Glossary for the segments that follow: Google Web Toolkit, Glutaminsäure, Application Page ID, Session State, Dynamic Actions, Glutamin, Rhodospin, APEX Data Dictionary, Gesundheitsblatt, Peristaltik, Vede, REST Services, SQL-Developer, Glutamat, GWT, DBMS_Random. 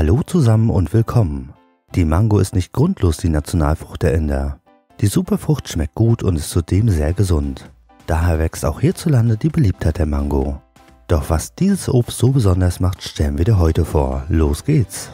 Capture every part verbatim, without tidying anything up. Hallo zusammen und willkommen. Die Mango ist nicht grundlos die Nationalfrucht der Inder. Die Superfrucht schmeckt gut und ist zudem sehr gesund. Daher wächst auch hierzulande die Beliebtheit der Mango. Doch was dieses Obst so besonders macht, stellen wir dir heute vor. Los geht's!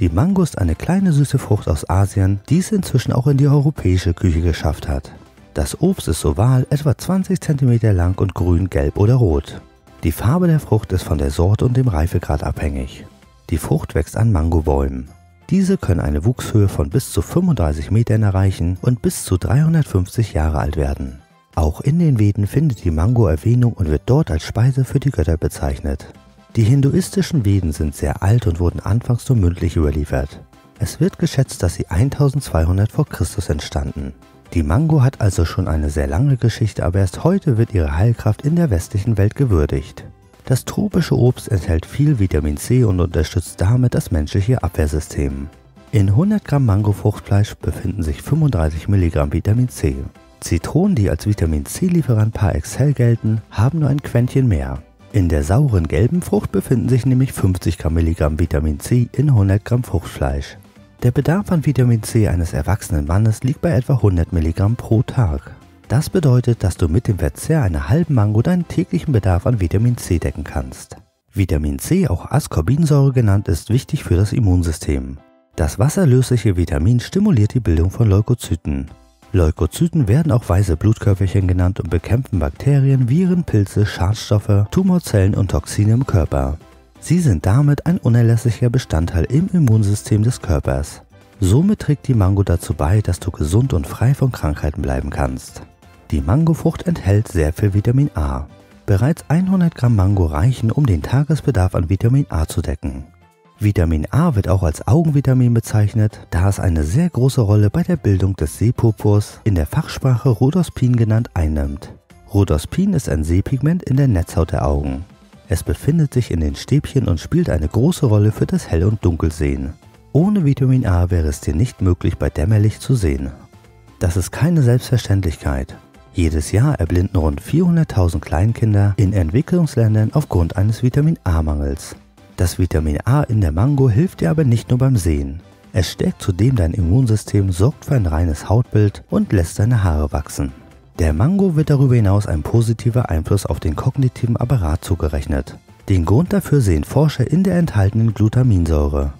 Die Mango ist eine kleine süße Frucht aus Asien, die es inzwischen auch in die europäische Küche geschafft hat. Das Obst ist oval, etwa zwanzig Zentimeter lang und grün, gelb oder rot. Die Farbe der Frucht ist von der Sorte und dem Reifegrad abhängig. Die Frucht wächst an Mangobäumen. Diese können eine Wuchshöhe von bis zu fünfunddreißig Metern erreichen und bis zu dreihundertfünfzig Jahre alt werden. Auch in den Veden findet die Mango Erwähnung und wird dort als Speise für die Götter bezeichnet. Die hinduistischen Veden sind sehr alt und wurden anfangs nur mündlich überliefert. Es wird geschätzt, dass sie eintausendzweihundert vor Christus entstanden. Die Mango hat also schon eine sehr lange Geschichte, aber erst heute wird ihre Heilkraft in der westlichen Welt gewürdigt. Das tropische Obst enthält viel Vitamin C und unterstützt damit das menschliche Abwehrsystem. In hundert Gramm Mangofruchtfleisch befinden sich fünfunddreißig Milligramm Vitamin C. Zitronen, die als Vitamin C-Lieferant par excellence gelten, haben nur ein Quäntchen mehr. In der sauren gelben Frucht befinden sich nämlich fünfzig Gramm Milligramm Vitamin C in hundert Gramm Fruchtfleisch. Der Bedarf an Vitamin C eines erwachsenen Mannes liegt bei etwa hundert Milligramm pro Tag. Das bedeutet, dass du mit dem Verzehr einer halben Mango deinen täglichen Bedarf an Vitamin C decken kannst. Vitamin C, auch Ascorbinsäure genannt, ist wichtig für das Immunsystem. Das wasserlösliche Vitamin stimuliert die Bildung von Leukozyten. Leukozyten werden auch weiße Blutkörperchen genannt und bekämpfen Bakterien, Viren, Pilze, Schadstoffe, Tumorzellen und Toxine im Körper. Sie sind damit ein unerlässlicher Bestandteil im Immunsystem des Körpers. Somit trägt die Mango dazu bei, dass du gesund und frei von Krankheiten bleiben kannst. Die Mangofrucht enthält sehr viel Vitamin A. Bereits hundert Gramm Mango reichen, um den Tagesbedarf an Vitamin A zu decken. Vitamin A wird auch als Augenvitamin bezeichnet, da es eine sehr große Rolle bei der Bildung des Sehpurpurs, in der Fachsprache Rhodospin genannt, einnimmt. Rhodospin ist ein Sehpigment in der Netzhaut der Augen. Es befindet sich in den Stäbchen und spielt eine große Rolle für das Hell- und Dunkelsehen. Ohne Vitamin A wäre es dir nicht möglich, bei Dämmerlicht zu sehen. Das ist keine Selbstverständlichkeit. Jedes Jahr erblinden rund vierhunderttausend Kleinkinder in Entwicklungsländern aufgrund eines Vitamin A-Mangels. Das Vitamin A in der Mango hilft dir aber nicht nur beim Sehen. Es stärkt zudem dein Immunsystem, sorgt für ein reines Hautbild und lässt deine Haare wachsen. Der Mango wird darüber hinaus ein positiver Einfluss auf den kognitiven Apparat zugerechnet. Den Grund dafür sehen Forscher in der enthaltenen Glutaminsäure.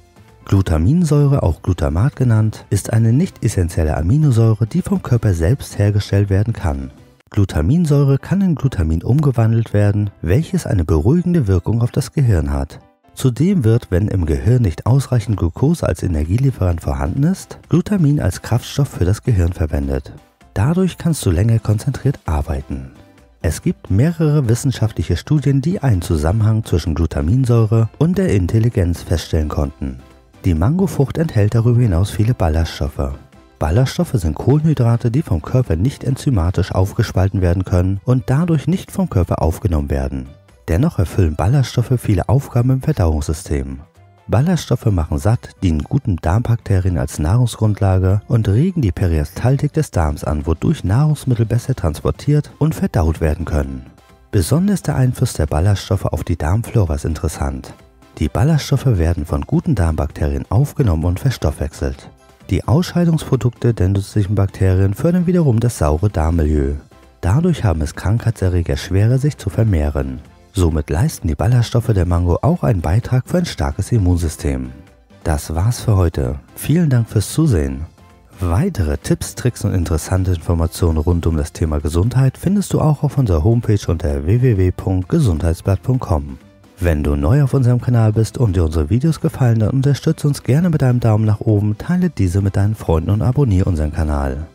Glutaminsäure, auch Glutamat genannt, ist eine nicht essentielle Aminosäure, die vom Körper selbst hergestellt werden kann. Glutaminsäure kann in Glutamin umgewandelt werden, welches eine beruhigende Wirkung auf das Gehirn hat. Zudem wird, wenn im Gehirn nicht ausreichend Glucose als Energielieferant vorhanden ist, Glutamin als Kraftstoff für das Gehirn verwendet. Dadurch kannst du länger konzentriert arbeiten. Es gibt mehrere wissenschaftliche Studien, die einen Zusammenhang zwischen Glutaminsäure und der Intelligenz feststellen konnten. Die Mangofrucht enthält darüber hinaus viele Ballaststoffe. Ballaststoffe sind Kohlenhydrate, die vom Körper nicht enzymatisch aufgespalten werden können und dadurch nicht vom Körper aufgenommen werden. Dennoch erfüllen Ballaststoffe viele Aufgaben im Verdauungssystem. Ballaststoffe machen satt, dienen guten Darmbakterien als Nahrungsgrundlage und regen die Peristaltik des Darms an, wodurch Nahrungsmittel besser transportiert und verdaut werden können. Besonders der Einfluss der Ballaststoffe auf die Darmflora ist interessant. Die Ballaststoffe werden von guten Darmbakterien aufgenommen und verstoffwechselt. Die Ausscheidungsprodukte der nützlichen Bakterien fördern wiederum das saure Darmmilieu. Dadurch haben es Krankheitserreger schwerer, sich zu vermehren. Somit leisten die Ballaststoffe der Mango auch einen Beitrag für ein starkes Immunsystem. Das war's für heute. Vielen Dank fürs Zusehen. Weitere Tipps, Tricks und interessante Informationen rund um das Thema Gesundheit findest du auch auf unserer Homepage unter w w w punkt gesundheitsblatt punkt com. Wenn du neu auf unserem Kanal bist und dir unsere Videos gefallen, dann unterstütze uns gerne mit einem Daumen nach oben, teile diese mit deinen Freunden und abonniere unseren Kanal.